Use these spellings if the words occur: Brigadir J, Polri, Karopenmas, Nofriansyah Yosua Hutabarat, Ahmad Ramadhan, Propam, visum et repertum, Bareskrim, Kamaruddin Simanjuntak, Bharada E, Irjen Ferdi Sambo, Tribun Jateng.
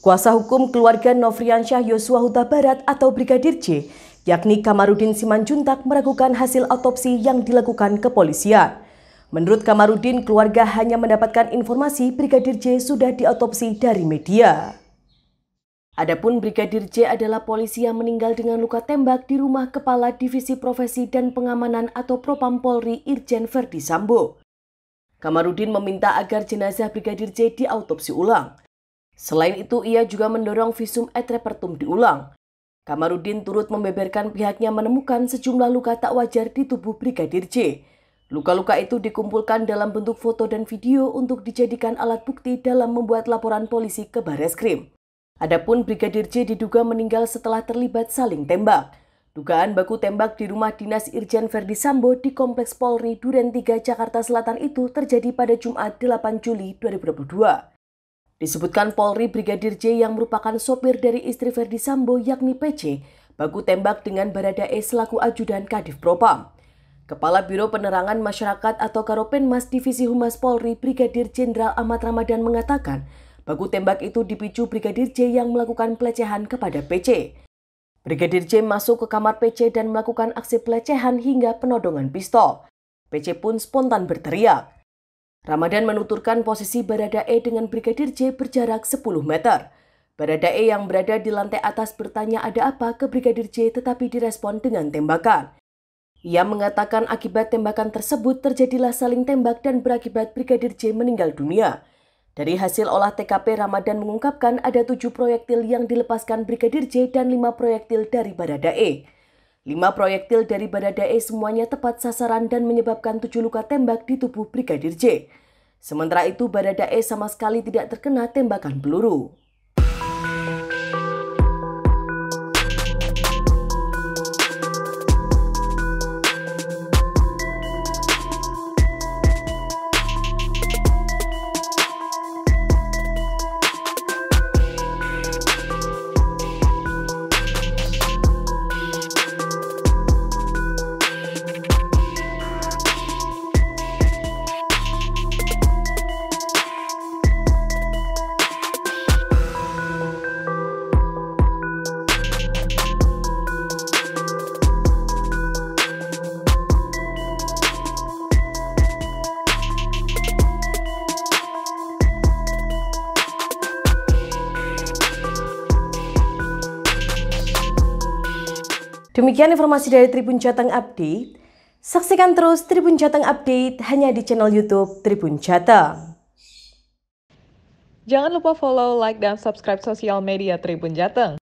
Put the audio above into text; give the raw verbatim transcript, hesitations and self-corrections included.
Kuasa hukum keluarga Nofriansyah Yosua Hutabarat atau Brigadir J, yakni Kamaruddin Simanjuntak, meragukan hasil autopsi yang dilakukan kepolisian. Menurut Kamaruddin, keluarga hanya mendapatkan informasi Brigadir J sudah diautopsi dari media. Adapun Brigadir J adalah polisi yang meninggal dengan luka tembak di rumah Kepala Divisi Profesi dan Pengamanan atau Propam Polri Irjen Ferdi Sambo. Kamaruddin meminta agar jenazah Brigadir J diautopsi ulang. Selain itu, ia juga mendorong visum et repertum diulang. Kamaruddin turut membeberkan pihaknya menemukan sejumlah luka tak wajar di tubuh Brigadir J. Luka-luka itu dikumpulkan dalam bentuk foto dan video untuk dijadikan alat bukti dalam membuat laporan polisi ke Bareskrim. Adapun Brigadir J diduga meninggal setelah terlibat saling tembak. Dugaan baku tembak di rumah dinas Irjen Ferdi Sambo di Kompleks Polri Duren tiga Jakarta Selatan itu terjadi pada Jumat delapan Juli dua ribu dua puluh dua. Disebutkan Polri, Brigadir J yang merupakan sopir dari istri Ferdi Sambo yakni P C, baku tembak dengan Bharada E selaku ajudan Kadif Propam. Kepala Biro Penerangan Masyarakat atau Karopenmas Divisi Humas Polri, Brigadir Jenderal Ahmad Ramadhan mengatakan, baku tembak itu dipicu Brigadir J yang melakukan pelecehan kepada P C. Brigadir J masuk ke kamar P C dan melakukan aksi pelecehan hingga penodongan pistol. P C pun spontan berteriak. Ramadhan menuturkan posisi Bharada E dengan Brigadir J berjarak sepuluh meter. Bharada E yang berada di lantai atas bertanya ada apa ke Brigadir J, tetapi direspon dengan tembakan. Ia mengatakan akibat tembakan tersebut terjadilah saling tembak dan berakibat Brigadir J meninggal dunia. Dari hasil olah T K P, Ramadhan mengungkapkan ada tujuh proyektil yang dilepaskan Brigadir J dan lima proyektil dari Bharada E. Lima proyektil dari Bharada E semuanya tepat sasaran dan menyebabkan tujuh luka tembak di tubuh Brigadir J. Sementara itu, Bharada E sama sekali tidak terkena tembakan peluru. Demikian informasi dari Tribun Jateng Update. Saksikan terus Tribun Jateng Update hanya di channel YouTube Tribun Jateng. Jangan lupa follow, like, dan subscribe sosial media Tribun Jateng.